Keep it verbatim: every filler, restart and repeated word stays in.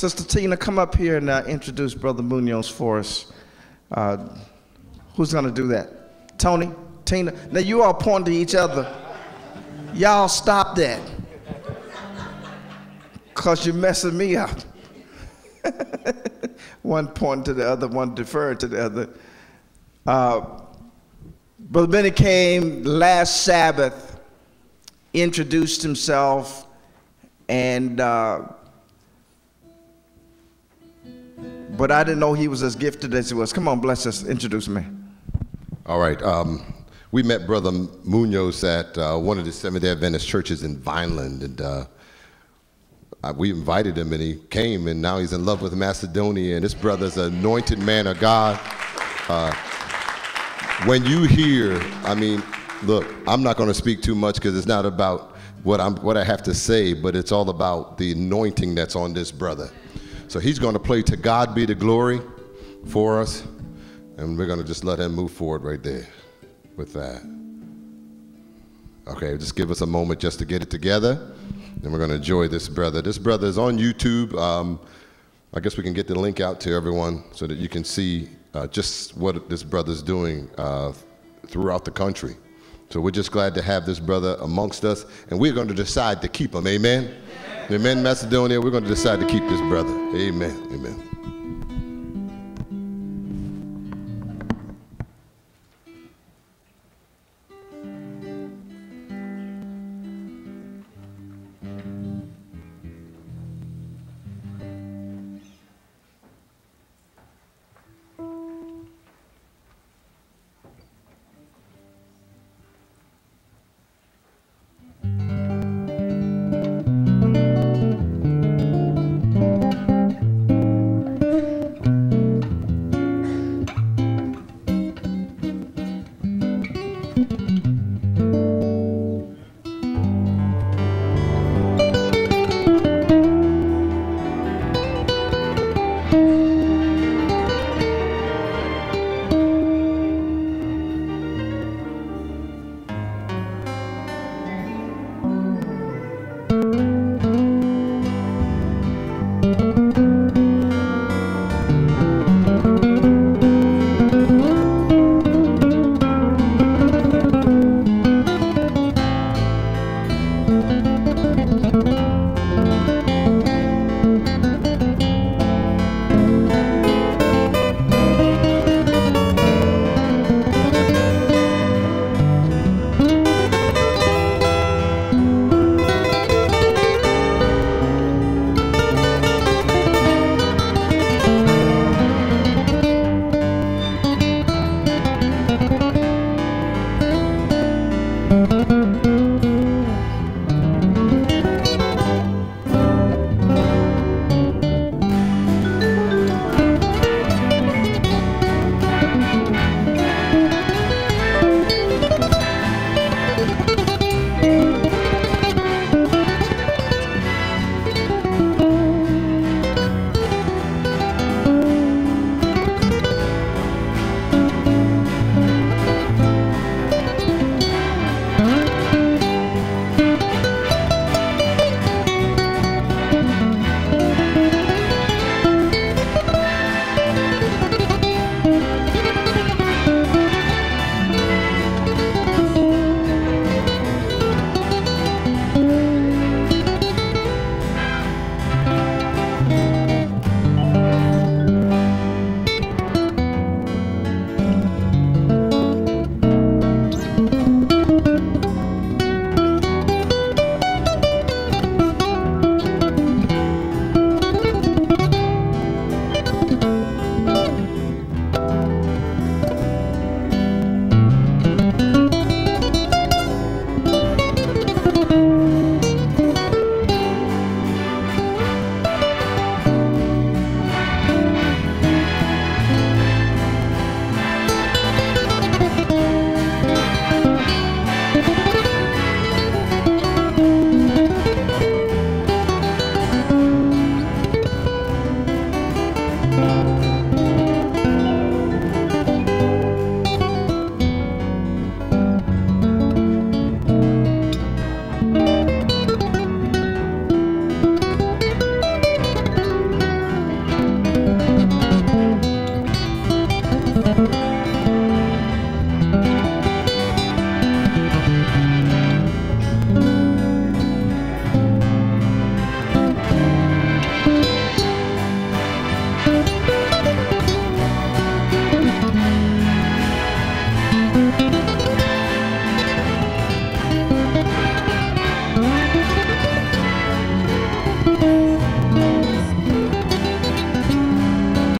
Sister Tina, come up here and uh, introduce Brother Munoz for us. Uh, who's going to do that? Tony? Tina? Now, you all point to each other. Y'all stop that. Because you're messing me up. One point to the other, one deferred to the other. Uh, Brother Benny came last Sabbath, introduced himself, and uh, but I didn't know he was as gifted as he was. Come on, bless us. Introduce me. All right. Um, we met Brother Munoz at uh, one of the Seventh-day Adventist churches in Vineland, and uh, we invited him, and he came, and now he's in love with Macedonia, and this brother's an anointed man of God. Uh, when you hear, I mean, look, I'm not going to speak too much because it's not about what, I'm, what I have to say, but it's all about the anointing that's on this brother. So he's going to play "To God Be the Glory" for us, and we're going to just let him move forward right there with that. Okay, just give us a moment just to get it together. And we're going to enjoy this brother. This brother is on YouTube. Um, I guess we can get the link out to everyone so that you can see uh, just what this brother's doing uh, throughout the country. So we're just glad to have this brother amongst us. And we're going to decide to keep him. Amen? Amen, Macedonia. We're going to decide to keep this brother. Amen. Amen.